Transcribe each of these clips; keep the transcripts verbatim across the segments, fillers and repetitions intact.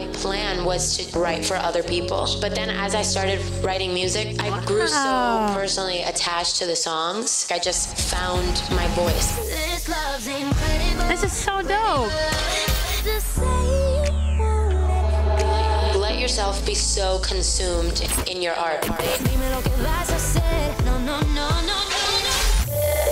my plan was to write for other people. But then as I started writing music, I grew wow. so personally attached to the songs. I just found my voice. This love's incredible. This is so dope. Let yourself be so consumed in your art. No, no, no, no, no.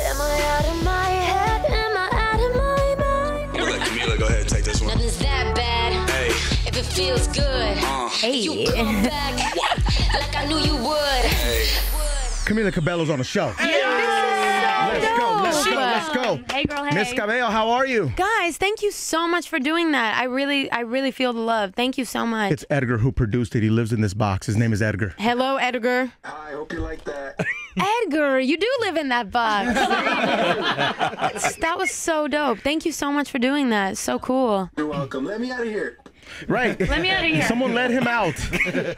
Am I out of my head? Am I out of my mind? Let Camila go ahead and take this one. Nothing's that bad. Hey. If it feels good. Uh, hey. You come back like I knew you would. Hey. Camila Cabello's on the show. Hey. Let's no. go, let's go, let's go. Hey, girl, hey. Miss Cabello, how are you? Guys, thank you so much for doing that. I really, I really feel the love. Thank you so much. It's Edgar who produced it. He lives in this box. His name is Edgar. Hello, Edgar. I hope you like that. Edgar, you do live in that box. That was so dope. Thank you so much for doing that. So cool. You're welcome. Let me out of here. Right. Let me out of here. Someone let him out.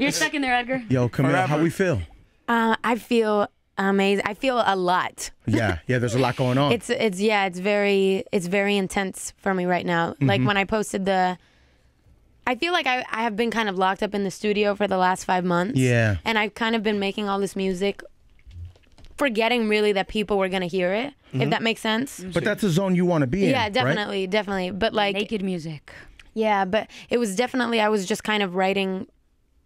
You're stuck in there, Edgar. Yo, Camila, how we feel? Uh, I feel... amazing. I feel a lot. Yeah, yeah, there's a lot going on. It's it's yeah, it's very it's very intense for me right now. Mm-hmm. Like when I posted the I feel like I, I have been kind of locked up in the studio for the last five months. Yeah. And I've kind of been making all this music forgetting really that people were gonna hear it, mm-hmm. if that makes sense. But that's the zone you wanna be in. Yeah, definitely, right? definitely. But like naked music. Yeah, but it was definitely I was just kind of writing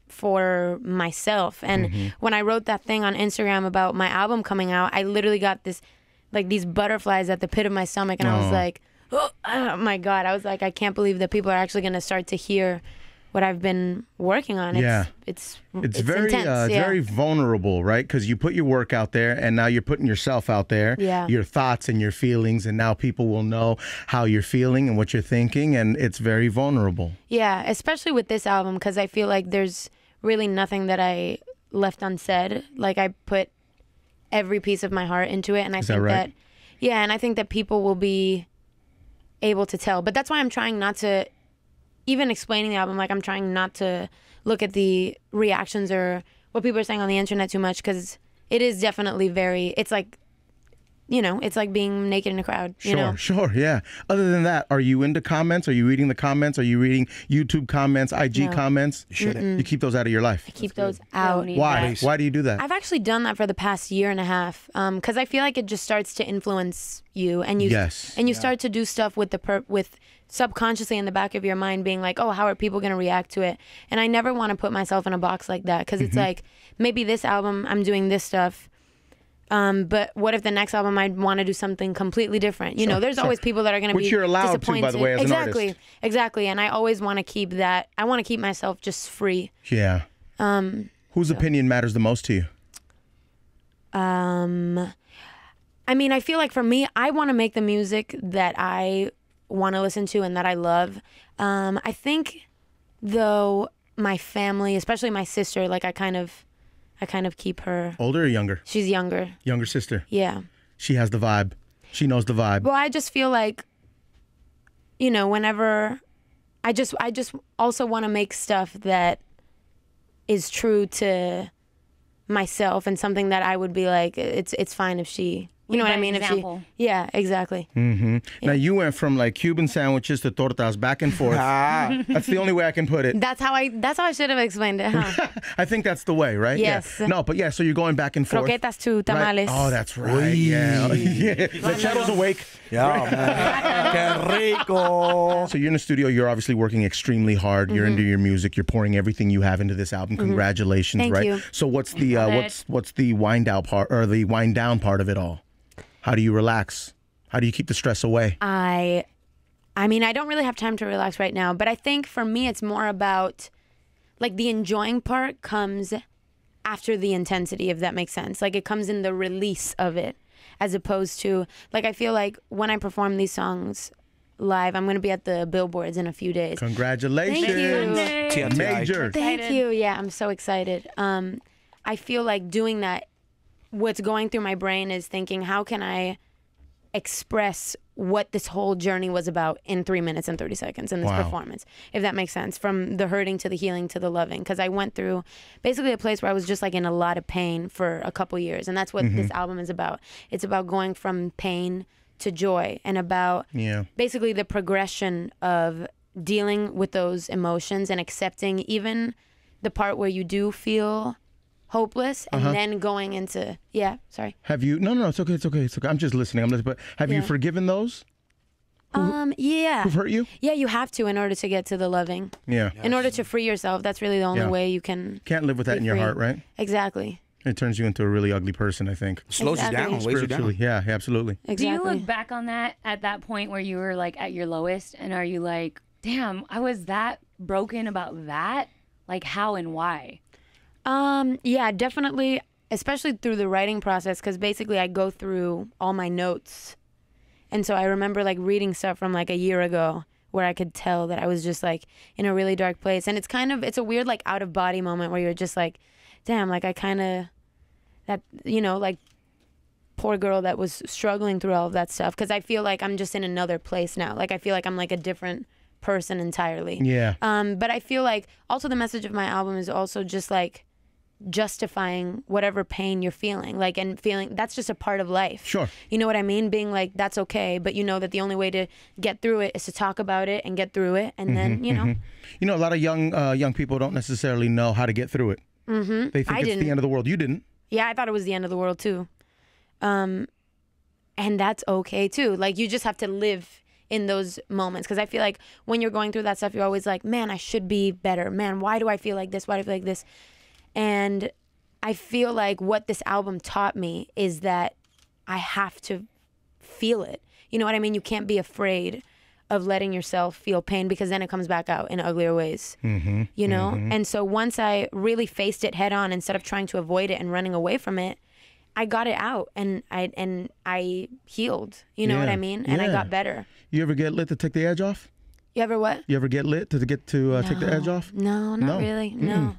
for myself, and mm-hmm. when I wrote that thing on Instagram about my album coming out, I literally got this like these butterflies at the pit of my stomach, and oh. I was like, oh, oh my god, I was like, I can't believe that people are actually going to start to hear what I've been working on. Yeah. It's it's, it's, it's very intense, uh, yeah. very vulnerable, right? Because you put your work out there, and now you're putting yourself out there, yeah. your thoughts and your feelings, and now people will know how you're feeling and what you're thinking, and it's very vulnerable. Yeah, especially with this album, because I feel like there's really nothing that I left unsaid. Like I put every piece of my heart into it, and I Is think that, right? that yeah, and I think that people will be able to tell. But that's why I'm trying not to even explaining the album, like I'm trying not to look at the reactions or what people are saying on the internet too much, because it is definitely very, it's like, you know, it's like being naked in a crowd. Sure, you know? sure, yeah. Other than that, are you into comments? Are you reading the comments? Are you reading YouTube comments, I G no. comments? You shouldn't. Mm-mm. You keep those out of your life. I keep That's those good. out. Why? That. Why do you do that? I've actually done that for the past year and a half, because um, I feel like it just starts to influence you, and you yes. and you yeah. start to do stuff with the per with subconsciously in the back of your mind, being like, oh, how are people going to react to it? And I never want to put myself in a box like that, because mm-hmm. it's like, maybe this album I'm doing this stuff. Um, but what if the next album I'd want to do something completely different? You sure, know, there's sure. always people that are going to be disappointed. Which you're allowed to, by the way, as exactly, an artist. Exactly. And I always want to keep that. I want to keep myself just free. Yeah. Um, Whose so. opinion matters the most to you? Um, I mean, I feel like for me, I want to make the music that I want to listen to and that I love. Um, I think, though, my family, especially my sister, like I kind of... I kind of keep her... Older or younger? She's younger. Younger sister? Yeah. She has the vibe. She knows the vibe. Well, I just feel like, you know, whenever... I just I just also want to make stuff that is true to myself, and something that I would be like, it's it's fine if she... You know what I mean? If she, yeah, exactly. Mm-hmm. Yeah. Now, you went from like Cuban sandwiches to tortas, back and forth. ah, that's the only way I can put it. That's how I That's how I should have explained it, huh? I think that's the way, right? Yes. Yeah. No, but yeah, so you're going back and forth. Croquetas to tamales. Right? Oh, that's right. Yeah. yeah. The shadow's awake. Yeah, man. Que rico. So you're in the studio. You're obviously working extremely hard. Mm-hmm. You're into your music. You're pouring everything you have into this album. Mm-hmm. Congratulations, Thank right? You. So what's the uh, what's what's the wind out part or the wind down part of it all? How do you relax? How do you keep the stress away? I, I mean, I don't really have time to relax right now, but I think for me, it's more about like the enjoying part comes after the intensity, if that makes sense. Like it comes in the release of it, as opposed to like, I feel like when I perform these songs live, I'm going to be at the Billboards in a few days. Congratulations. Thank you. Major. Thank you. Yeah. I'm so excited. Um, I feel like doing that, what's going through my brain is thinking, how can I express what this whole journey was about in three minutes and thirty seconds in this wow. performance, if that makes sense, from the hurting to the healing to the loving. Because I went through basically a place where I was just like in a lot of pain for a couple years. And that's what mm-hmm. this album is about. It's about going from pain to joy, and about yeah. basically the progression of dealing with those emotions and accepting even the part where you do feel hopeless, and uh-huh. then going into yeah. Sorry. Have you? No, no, no. It's okay. It's okay. It's okay. I'm just listening. I'm listening. But have yeah. you forgiven those? Who, um. Yeah. Who've hurt you? Yeah, you have to in order to get to the loving. Yeah. Yes. In order to free yourself, that's really the only yeah. way you can. Can't live with that in your free. heart, right? Exactly. It turns you into a really ugly person, I think. Slows exactly. you down, weighs you down. Yeah, absolutely. Exactly. Do you look back on that at that point where you were like at your lowest, and are you like, damn, I was that broken about that? Like how and why? Um, yeah, definitely, especially through the writing process, because basically I go through all my notes. And so I remember like reading stuff from like a year ago where I could tell that I was just like in a really dark place. And it's kind of, it's a weird like out of body moment where you're just like, damn, like I kind of... that, you know, like, poor girl that was struggling through all of that stuff. Because I feel like I'm just in another place now. Like, I feel like I'm, like, a different person entirely. Yeah. Um, but I feel like also the message of my album is also just, like, justifying whatever pain you're feeling. Like, and feeling that's just a part of life. Sure. You know what I mean? Being like, that's okay. But you know that the only way to get through it is to talk about it and get through it. And mm-hmm, then, you mm-hmm. know. You know, a lot of young, uh, young people don't necessarily know how to get through it. Mm-hmm. They think I it's didn't. the end of the world. You didn't. Yeah, I thought it was the end of the world, too. Um, and that's okay, too. Like, you just have to live in those moments. Because I feel like when you're going through that stuff, you're always like, man, I should be better. Man, why do I feel like this? Why do I feel like this? And I feel like what this album taught me is that I have to feel it. You know what I mean? You can't be afraid of letting yourself feel pain, because then it comes back out in uglier ways, mm-hmm, you know? Mm-hmm. And so once I really faced it head on, instead of trying to avoid it and running away from it, I got it out and I and I healed, you know yeah. what I mean? And yeah. I got better. You ever get lit to take the edge off? You ever what? You ever get lit to get to uh, no. take the edge off? No, not no. really, no. Mm-mm.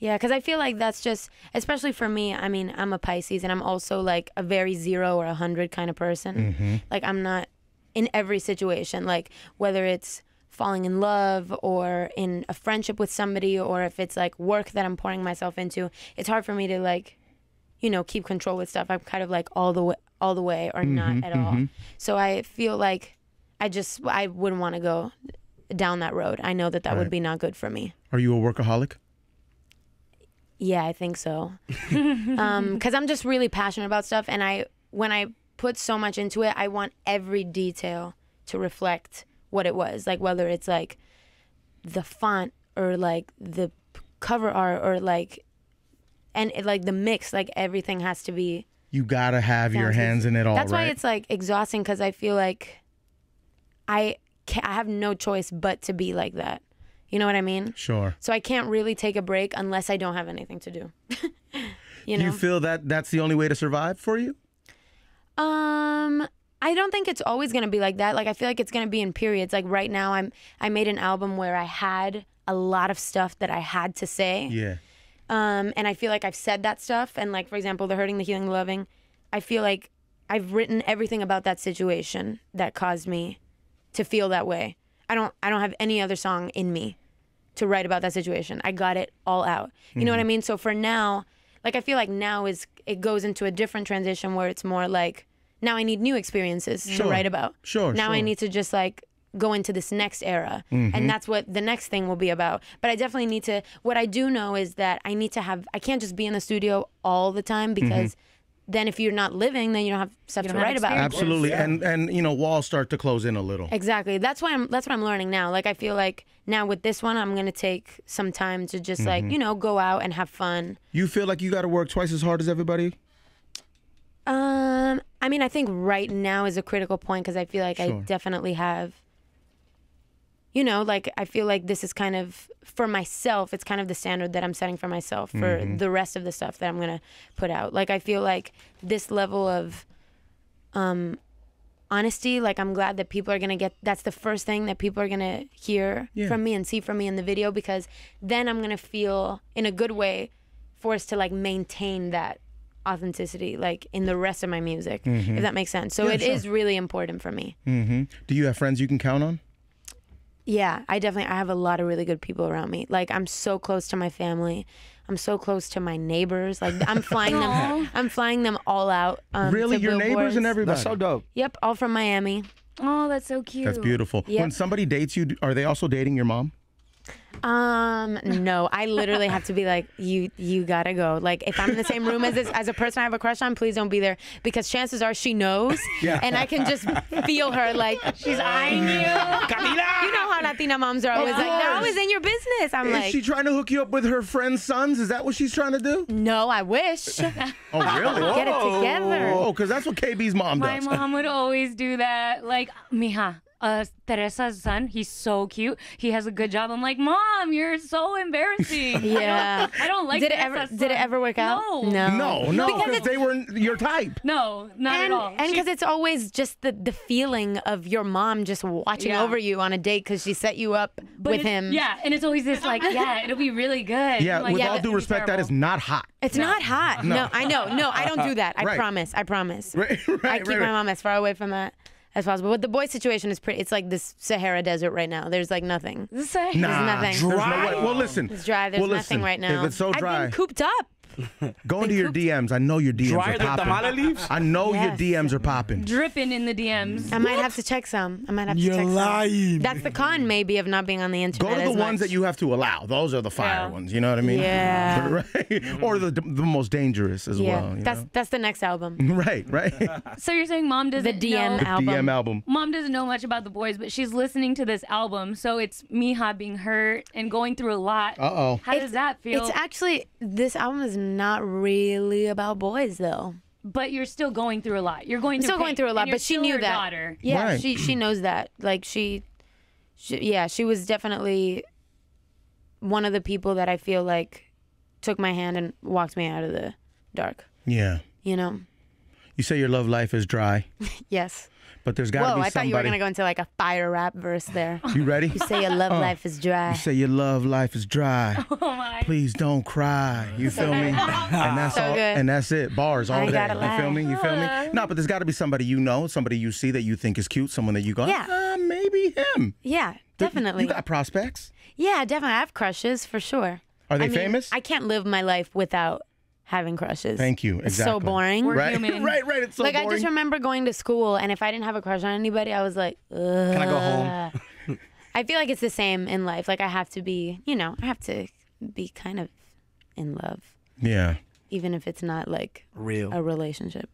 Yeah, because I feel like that's just, especially for me, I mean, I'm a Pisces and I'm also like a very zero or a hundred kind of person. Mm-hmm. Like I'm not, in every situation, like whether it's falling in love or in a friendship with somebody, or if it's like work that I'm pouring myself into, it's hard for me to like, you know, keep control with stuff. I'm kind of like all the way, all the way or mm-hmm, not at mm-hmm. all. So I feel like I just, I wouldn't want to go down that road. I know that that right. would be not good for me. Are you a workaholic? Yeah, I think so. um, 'cause I'm just really passionate about stuff. And I, when I, put so much into it, I want every detail to reflect what it was, like whether it's like the font or like the cover art or like and it, like the mix, like everything has to be, you gotta have your hands in it all. That's right? why it's like exhausting, because I feel like I can't, I have no choice but to be like that, you know what I mean? Sure. So I can't really take a break unless I don't have anything to do. You know, you feel that that's the only way to survive for you? Um, I don't think it's always going to be like that. Like, I feel like it's going to be in periods. Like, right now, I'm I made an album where I had a lot of stuff that I had to say. Yeah. Um, and I feel like I've said that stuff. And, like, for example, The Hurting, The Healing, The Loving, I feel like I've written everything about that situation that caused me to feel that way. I don't, I don't have any other song in me to write about that situation. I got it all out. You mm-hmm. know what I mean? So, for now... Like, I feel like now is it goes into a different transition where it's more like, now I need new experiences sure. to write about. Sure, Now sure. I need to just, like, go into this next era. Mm-hmm. And that's what the next thing will be about. But I definitely need to, what I do know is that I need to have, I can't just be in the studio all the time, because mm-hmm. then if you're not living, then you don't have stuff don't to have write about. Absolutely. Yeah. And, and, you know, walls start to close in a little. Exactly. That's why I'm, that's what I'm learning now. Like, I feel like... Now with this one, I'm going to take some time to just, like, mm-hmm. you know, go out and have fun. You feel like you got to work twice as hard as everybody? Um, I mean, I think right now is a critical point, because I feel like sure. I definitely have, you know, like, I feel like this is kind of, for myself, it's kind of the standard that I'm setting for myself for mm-hmm. the rest of the stuff that I'm going to put out. Like, I feel like this level of... um. Honesty, like, I'm glad that people are going to get, that's the first thing that people are going to hear yeah. from me and see from me in the video, because then I'm going to feel, in a good way, forced to, like, maintain that authenticity, like, in the rest of my music, mm-hmm. if that makes sense. So yeah, it sure. is really important for me. Mm-hmm. Do you have friends you can count on? Yeah, I definitely, I have a lot of really good people around me. Like, I'm so close to my family. I'm so close to my neighbors. Like, I'm flying them. I'm flying them all out. Um, really, your neighbors and everybody. That's so dope. Yep, all from Miami. Oh, that's so cute. That's beautiful. Yep. When somebody dates you, are they also dating your mom? Um, no, I literally have to be like, you, you gotta go. Like, if I'm in the same room as this, as a person I have a crush on, please don't be there, because chances are she knows, yeah. and I can just feel her, like, she's eyeing you. Camila! You know how Latina moms are always like, "No, I was in your business." I'm Is like, she trying to hook you up with her friend's sons? Is that what she's trying to do? No, I wish. Oh, really? Get it together. Oh, because that's what K B's mom My does. My mom would always do that. Like, mija. Uh, Teresa's son, he's so cute. He has a good job. I'm like, Mom, you're so embarrassing. Yeah, I don't, I don't like. Did it ever? Son. Did it ever work out? No, no, no. no because they were your type. No, not and, at all. And because it's always just the the feeling of your mom just watching yeah. over you on a date because she set you up but with him. Yeah, and it's always this like, yeah, it'll be really good. Yeah, like, with yeah, all due respect, that is not hot. It's no. not hot. No. no, I know. No, I don't do that. I right. promise. I promise. Right, right, I keep right, my right. mom as far away from that as possible. But the boy situation is pretty, it's like this Sahara Desert right now. There's like nothing. Nah, there's nothing. Dry. There's no well, listen. It's dry. There's well, listen, nothing right now. If it's so dry. I've been cooped up. Go into your D Ms. I know your D Ms Drier are popping. Drier than tamale leaves? I know yes. your D Ms are popping. Dripping in the D Ms. I might what? have to check some. I might have to You're check lying. some. That's the con maybe of not being on the internet. Go to the ones much. that you have to allow. Those are the fire yeah. ones. You know what I mean? Yeah. Right? Or the, the most dangerous as yeah. well. You that's know? that's the next album. Right, right. So you're saying mom doesn't the D M know. Album. The D M album. Mom doesn't know much about the boys, but she's listening to this album. So it's Mija being hurt and going through a lot. Uh-oh. How it's, does that feel? It's actually, this album is not really about boys though. But you're still going through a lot. You're going through still pain, going through a lot, but she knew that. Daughter. Yeah, right. she she knows that. Like she, she, yeah, she was definitely one of the people that I feel like took my hand and walked me out of the dark. Yeah. You know. You say your love life is dry. Yes. But there's gotta Whoa, be somebody. I thought you were gonna go into like a fire rap verse there. You ready? You say your love uh, life is dry. You say your love life is dry. Oh my. Please don't cry. You feel me? And that's so all. Good. And that's it. Bars all I day. You lie. feel me? You feel me? No, but there's gotta be somebody you know, somebody you see that you think is cute, someone that you go, yeah, uh, maybe him. Yeah, definitely. You got prospects? Yeah, definitely. I have crushes for sure. Are they I mean, famous? I can't live my life without having crushes. Thank you. Exactly. It's so boring. We're right? human. right, right. It's so like, boring. Like, I just remember going to school, and if I didn't have a crush on anybody, I was like, ugh. Can I go home? I feel like it's the same in life. Like, I have to be, you know, I have to be kind of in love. Yeah. Even if it's not, like, real a relationship,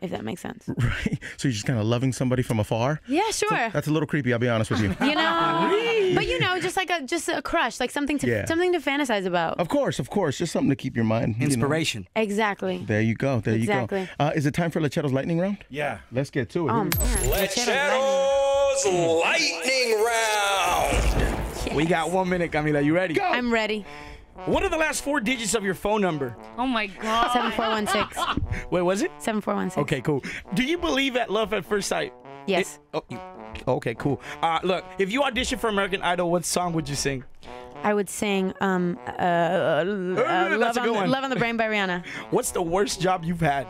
if that makes sense. Right. So you're just kind of loving somebody from afar? Yeah, sure. So that's a little creepy, I'll be honest with you. You know? But, you know, just like a just a crush, like something to yeah. something to fantasize about. Of course, of course. Just something to keep your mind. Inspiration. You know. Exactly. There you go. There exactly. you go. Uh, is it time for Lechero's Lightning Round? Yeah. Let's get to it. Oh, Lechero's Lightning Round. Yes. We got one minute, Camila. You ready? Go. I'm ready. What are the last four digits of your phone number? Oh, my God. seven four one six. Wait, was it? seven four one six. Okay, cool. Do you believe at love at first sight? Yes. It, oh, you, okay, cool. Uh, look, if you audition for American Idol, what song would you sing? I would sing um, uh, uh, Love, on the, Love on the Brain by Rihanna. What's the worst job you've had?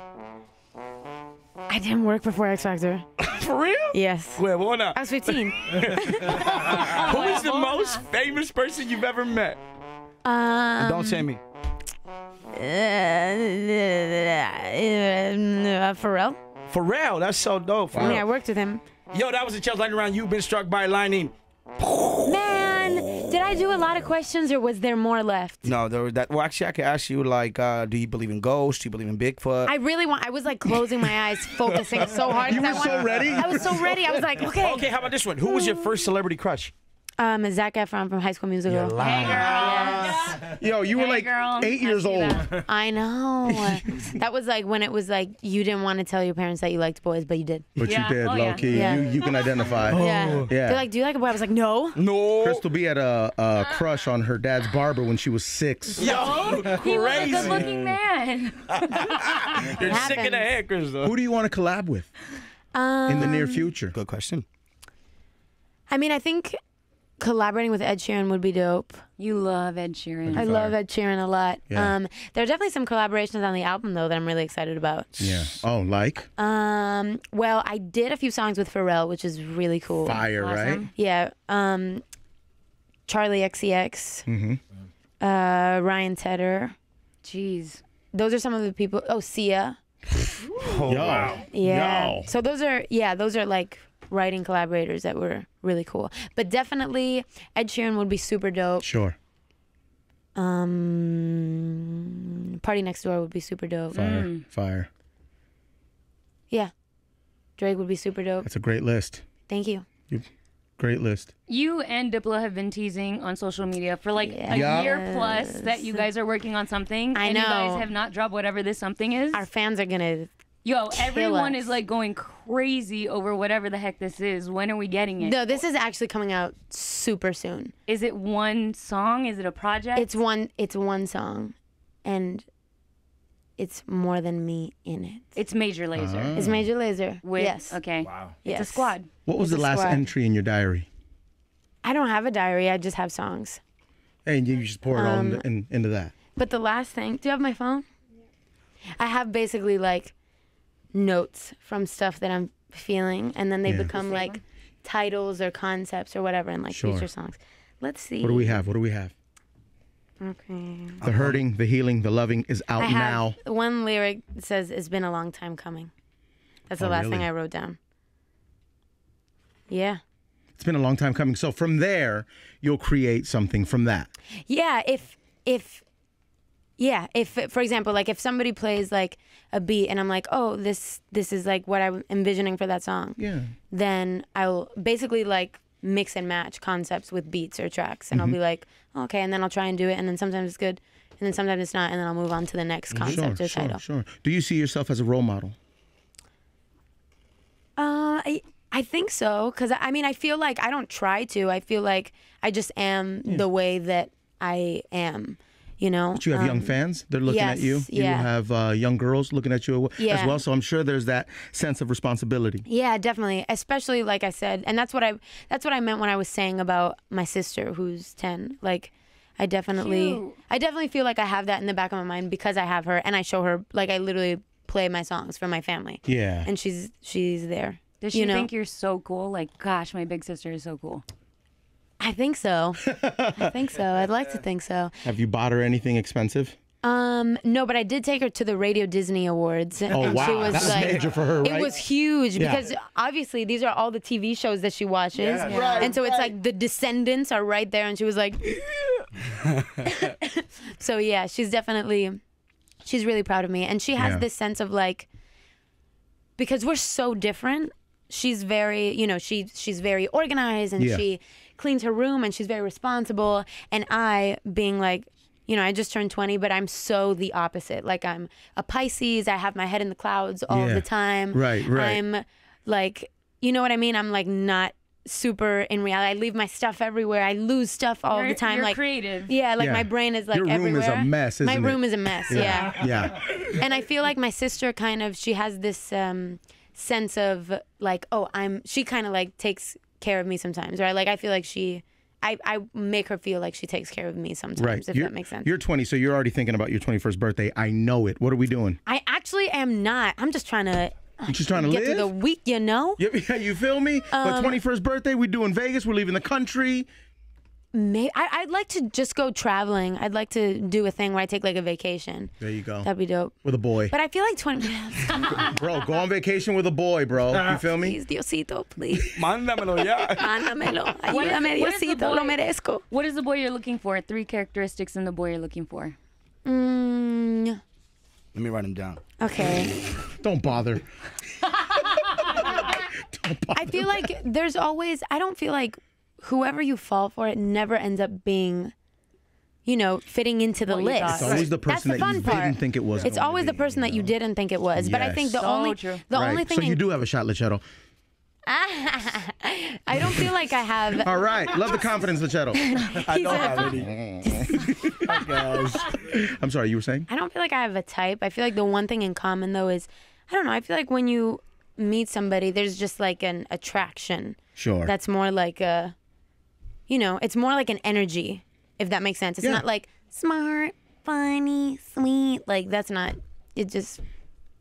I didn't work before X Factor. For real? Yes. Wait, why not? I was fifteen. Who is the most famous person you've ever met? Um, Don't say me. Uh, Pharrell. Pharrell, that's so dope. Wow. Yeah, I worked with him. Yo, that was a Chelsea Lightning Round. You've been struck by lightning. Man, did I do a lot of questions, or was there more left? No, there was that. Well, actually, I could ask you like, uh, do you believe in ghosts? Do you believe in Bigfoot? I really want. I was like closing my eyes, focusing so hard. You were I so wanted, ready. I was so ready. I was like, okay. Okay, how about this one? Who was your first celebrity crush? Um, Zac Efron from High School Musical. Hey, girl. Yes. Yeah. Yo, you hey were like girl. eight years I old. I know. That was like when it was like you didn't want to tell your parents that you liked boys, but you did. But yeah. you did, oh, low key. Yeah. You, you can identify. Oh. Yeah. yeah. They're like, do you like a boy? I was like, no. No. Crystal B had a, a crush on her dad's barber when she was six. Yo, crazy. He was a good-looking man. You're sick in the head, Crystal. Who do you want to collab with um, in the near future? Good question. I mean, I think collaborating with Ed Sheeran would be dope. You love Ed Sheeran. I love Ed Sheeran a lot. Yeah. Um, there are definitely some collaborations on the album, though, that I'm really excited about. Yeah. Oh, like? Um, well, I did a few songs with Pharrell, which is really cool. Fire, awesome. Right? Yeah. Um, Charlie X C X. Mm-hmm. uh, Ryan Tedder. Jeez. Those are some of the people. Oh, Sia. Oh, wow. Yeah. Yo. So those are, yeah, those are like writing collaborators that were really cool. But definitely Ed Sheeran would be super dope. Sure. Um, Party Next Door would be super dope. Fire. Mm. Fire. Yeah. Drake would be super dope. That's a great list. Thank you. You great list. You and Diplo have been teasing on social media for like yes. a year plus that you guys are working on something. I and know. You guys have not dropped whatever this something is. Our fans are gonna Yo, everyone us. is like going crazy over whatever the heck this is. When are we getting it? No, this is actually coming out super soon. Is it one song? Is it a project? It's one it's one song. And it's more than me in it. It's Major Lazer. Oh. It's Major Lazer. With, yes. Okay. Wow. It's yes. a squad. What was it's the last squad. entry in your diary? I don't have a diary. I just have songs. And you just pour it um, all into, in, into that. But the last thing, do you have my phone? Yeah. I have basically like notes from stuff that I'm feeling, and then they yeah. become the like one? titles or concepts or whatever, and like sure. future songs. Let's see. What do we have? What do we have? Okay. The Hurting, The Healing, The Loving is out I have now. One lyric that says, "It's been a long time coming." That's oh, the last really? thing I wrote down. Yeah. It's been a long time coming. So from there, you'll create something from that. Yeah. If if. Yeah, if, for example, like if somebody plays like a beat and I'm like, oh, this this is like what I'm envisioning for that song, yeah. then I'll basically like mix and match concepts with beats or tracks, and mm-hmm. I'll be like, oh, okay, and then I'll try and do it, and then sometimes it's good, and then sometimes it's not, and then I'll move on to the next concept sure, or sure, title. Sure. Do you see yourself as a role model? Uh, I, I think so, because I mean, I feel like I don't try to. I feel like I just am yeah. the way that I am. You know, but you have um, young fans. They're looking yes, at you. You yeah. have uh, young girls looking at you yeah. as well. So I'm sure there's that sense of responsibility. Yeah, definitely. Especially like I said, and that's what I that's what I meant when I was saying about my sister who's ten. Like, I definitely, Cute. I definitely feel like I have that in the back of my mind because I have her and I show her. Like, I literally play my songs for my family. Yeah, and she's she's there. Does she you know? think you're so cool? Like, gosh, my big sister is so cool. I think so. I think so. I'd like to think so. Have you bought her anything expensive? Um, no, but I did take her to the Radio Disney Awards. And, oh, and wow. She was That's like, major for her, right? It was huge yeah. because obviously these are all the T V shows that she watches. Yeah. Yeah. Right, and so right. it's like the Descendants are right there, and she was like... So yeah, she's definitely... She's really proud of me. And she has yeah. this sense of like... Because we're so different, she's very, you know, she she's very organized and yeah. she... cleans her room and she's very responsible, and I being like, you know, I just turned twenty, but I'm so the opposite. Like, I'm a Pisces, I have my head in the clouds all yeah. the time. Right, right. I'm like, you know what I mean? I'm like not super in reality. I leave my stuff everywhere. I lose stuff all you're, the time. You're like creative. Yeah, like yeah. my brain is like everywhere. Your room everywhere. is a mess, isn't my it? My room is a mess, yeah. yeah. Yeah. And I feel like my sister kind of, she has this um, sense of like, oh, I'm, she kind of like takes care of me sometimes, right? Like, I feel like she, I, I make her feel like she takes care of me sometimes, right. if you're, that makes sense. You're twenty, so you're already thinking about your twenty-first birthday. I know it. What are we doing? I actually am not. I'm just trying to I'm just trying to get live? through the week, you know? Yeah, you feel me? Um, but twenty-first birthday, we do in Vegas. We're leaving the country. May, I, I'd like to just go traveling. I'd like to do a thing where I take like a vacation. There you go. That'd be dope. With a boy. But I feel like twenty Bro, go on vacation with a boy, bro. You feel me? Please, Diosito, please. Mándamelo ya. Mándamelo. Ayúdame, Diosito, lo merezco. What is the boy you're looking for? Three characteristics in the boy you're looking for. Mm. Let me write them down. Okay. Don't bother. Don't bother. I feel like there's always, I don't feel like whoever you fall for, it never ends up being, you know, fitting into the well, list. It's always the person the that you part. didn't think it was. It's always be, the person you know? that you didn't think it was. Yes. But I think the so only, true. the right. only thing. So you do have a shot, Lichetto. I don't feel like I have. All right, love the confidence, Lichetto. I don't have any. I'm sorry, you were saying? I don't feel like I have a type. I feel like the one thing in common though is, I don't know. I feel like when you meet somebody, there's just like an attraction. Sure. That's more like a. You know, it's more like an energy, if that makes sense. It's yeah. not like smart, funny, sweet. Like, that's not, it just,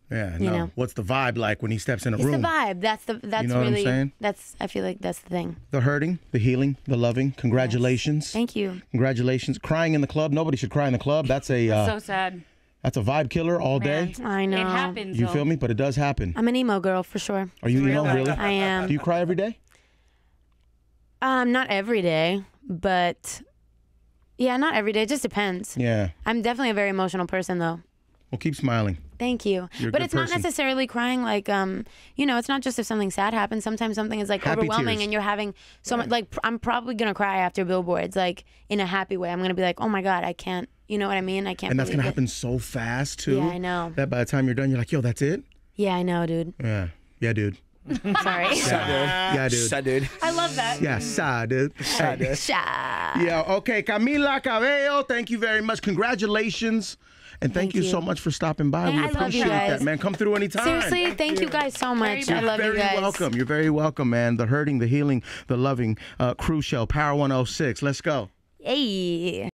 yeah, no. you know. What's the vibe like when he steps in a it's room? It's the vibe. That's the, that's you know really, what I'm saying? That's, I feel like that's the thing. The Hurting, The Healing, The Loving. Congratulations. Yes. Thank you. Congratulations. Crying in the club. Nobody should cry in the club. That's a. Uh, so sad. That's a vibe killer all day. Yeah, I know. It happens. You though. Feel me? But it does happen. I'm an emo girl for sure. Are you emo? Really? I am. Do you cry every day? Um, not every day, but yeah, not every day. It just depends. Yeah. I'm definitely a very emotional person though. Well, keep smiling. Thank you. You're but it's person. Not necessarily crying like, um, you know, it's not just if something sad happens. Sometimes something is like happy overwhelming tears. And you're having so yeah. much, like, I'm probably going to cry after Billboards, like in a happy way. I'm going to be like, oh my God, I can't, you know what I mean? I can't. And that's going to happen so fast too. Yeah, I know. That by the time you're done, you're like, yo, that's it? Yeah, I know, dude. Yeah, yeah, dude. Sorry. Yeah. yeah, dude. Yeah, dude. I love that. Yeah, sa, dude. Sa, dude. Sa. Yeah, okay. Camila Cabello, thank you very much. Congratulations. And thank, thank you, you so much for stopping by. Man, we I appreciate that, man. Come through anytime. Seriously, thank, thank you. you guys so much. You're I love you guys. You're very welcome. You're very welcome, man. The Hurting, The Healing, The Loving, uh, Crucial, Power one oh six. Let's go. Hey.